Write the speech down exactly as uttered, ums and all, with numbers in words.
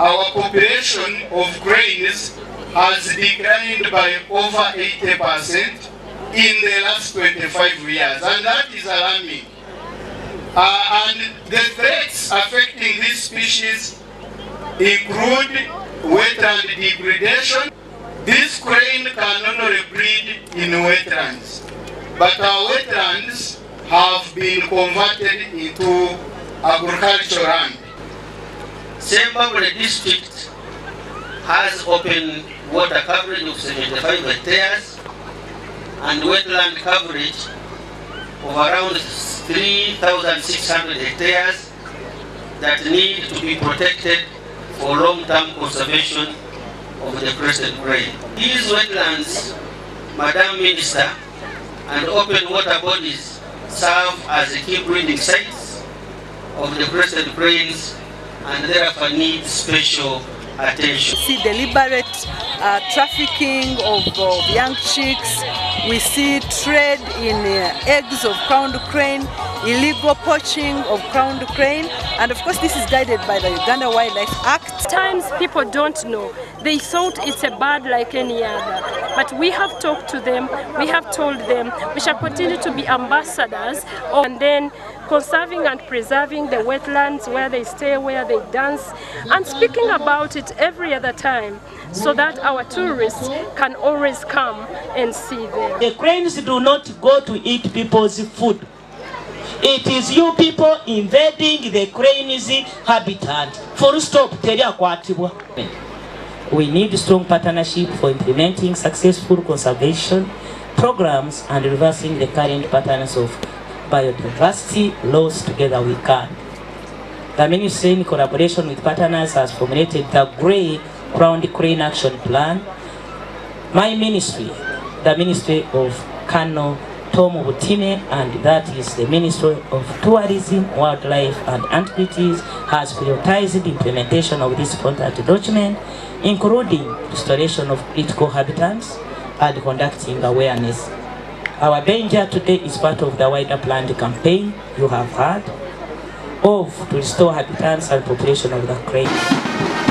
our population of grains has declined by over eighty percent in the last twenty-five years, and that is alarming. Uh, and the threats affecting this species include wetland degradation. This crane can only breed in wetlands, but our wetlands have been converted into agricultural land. Sembabule district has open water coverage of seventy-five hectares and wetland coverage of around three thousand six hundred hectares that need to be protected for long-term conservation of the crested crane. These wetlands, Madam Minister, and open water bodies serve as the key breeding sites of the crested cranes and therefore need special attention. We see deliberate uh, trafficking of, of young chicks. We see trade in uh, eggs of crowned crane, illegal poaching of crowned crane, and of course this is guided by the Uganda Wildlife Act. Sometimes people don't know. They thought it's a bird like any other, but we have talked to them, we have told them, we shall continue to be ambassadors, and then conserving and preserving the wetlands where they stay, where they dance, and speaking about it every other time so that our tourists can always come and see them. The cranes do not go to eat people's food. It is you people invading the crane's habitat. Full stop. We need strong partnership for implementing successful conservation programs and reversing the current patterns of biodiversity laws. Together we can. The ministry, in collaboration with partners, has formulated the Grey Crowned Crane Action Plan. My ministry, the Ministry of Canal Tomo and that is the Ministry of Tourism, Wildlife and Antiquities, has prioritized the implementation of this contract document, including restoration of critical habitats and conducting awareness. Our danger today is part of the wider planned campaign you have heard of to restore habitats and population of the crane.